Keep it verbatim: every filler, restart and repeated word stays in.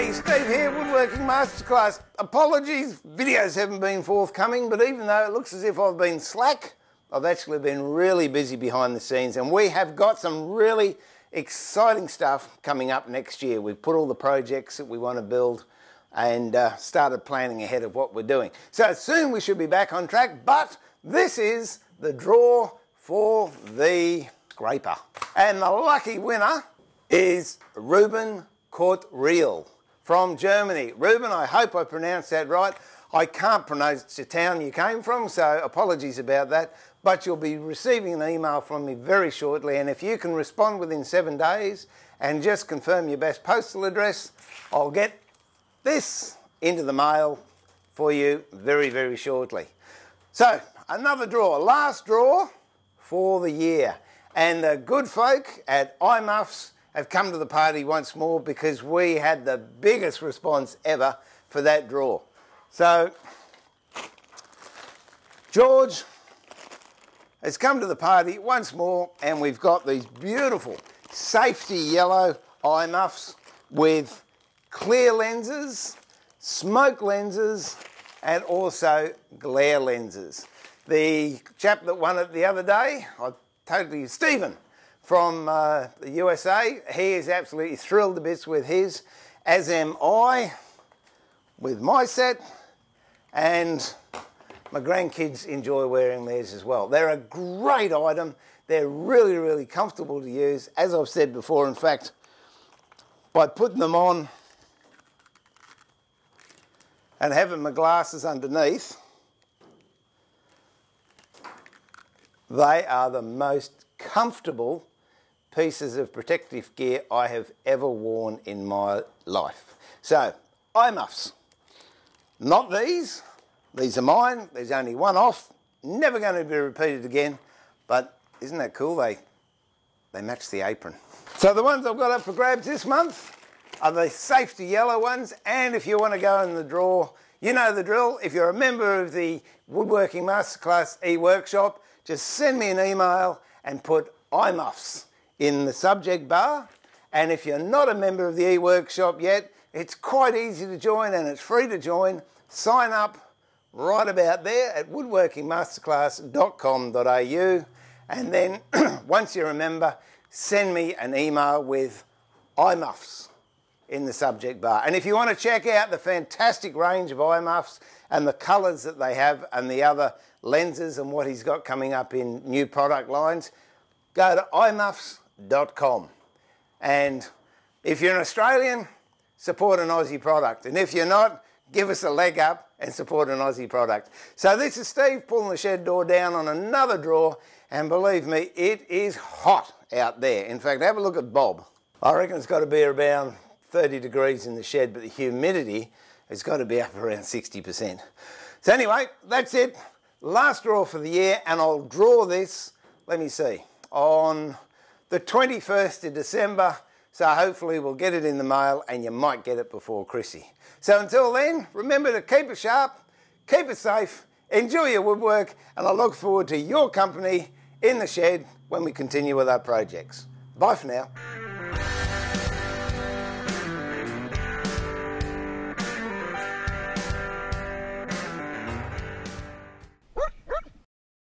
G'day, Steve here, Woodworking Masterclass. Apologies, videos haven't been forthcoming, but even though it looks as if I've been slack, I've actually been really busy behind the scenes, and we have got some really exciting stuff coming up next year. We've put all the projects that we want to build and uh, started planning ahead of what we're doing. So soon we should be back on track, but this is the draw for the scraper. And the lucky winner is Reuben Courtreal from Germany. Reuben, I hope I pronounced that right. I can't pronounce the town you came from, so apologies about that. But you'll be receiving an email from me very shortly, and if you can respond within seven days and just confirm your best postal address, I'll get this into the mail for you very, very shortly. So, another draw, last draw for the year. And the good folk at iMuffs have come to the party once more because we had the biggest response ever for that draw. So, George has come to the party once more, and we've got these beautiful safety yellow iMuffs with clear lenses, smoke lenses, and also glare lenses. The chap that won it the other day, I totally, Stephen from uh, the U S A, he is absolutely thrilled to bits with his, as am I with my set, and my grandkids enjoy wearing theirs as well. They're a great item. They're really, really comfortable to use. As I've said before, in fact, by putting them on and having my glasses underneath, they are the most comfortable pieces of protective gear I have ever worn in my life. So, iMuffs. Not these. These are mine. There's only one off. Never going to be repeated again. But isn't that cool? They, they match the apron. So the ones I've got up for grabs this month are the safety yellow ones. And if you want to go in the draw, you know the drill. If you're a member of the Woodworking Masterclass E-Workshop, just send me an email and put iMuffs in the subject bar. And if you're not a member of the E-Workshop yet, it's quite easy to join and it's free to join. Sign up right about there at woodworking masterclass dot com dot a u, and then once you remember, send me an email with iMuffs in the subject bar. And if you want to check out the fantastic range of iMuffs and the colours that they have and the other lenses and what he's got coming up in new product lines, go to i muffs dot com. And if you're an Australian, support an Aussie product. And if you're not, give us a leg up and support an Aussie product. So this is Steve pulling the shed door down on another draw, and believe me, it is hot out there. In fact, have a look at Bob. I reckon it's got to be around thirty degrees in the shed, but the humidity has got to be up around sixty percent. So anyway, that's it. Last draw for the year, and I'll draw this, let me see, on the twenty-first of December, so hopefully we'll get it in the mail and you might get it before Chrissy. So until then, remember to keep it sharp, keep it safe, enjoy your woodwork, and I look forward to your company in the shed when we continue with our projects. Bye for now.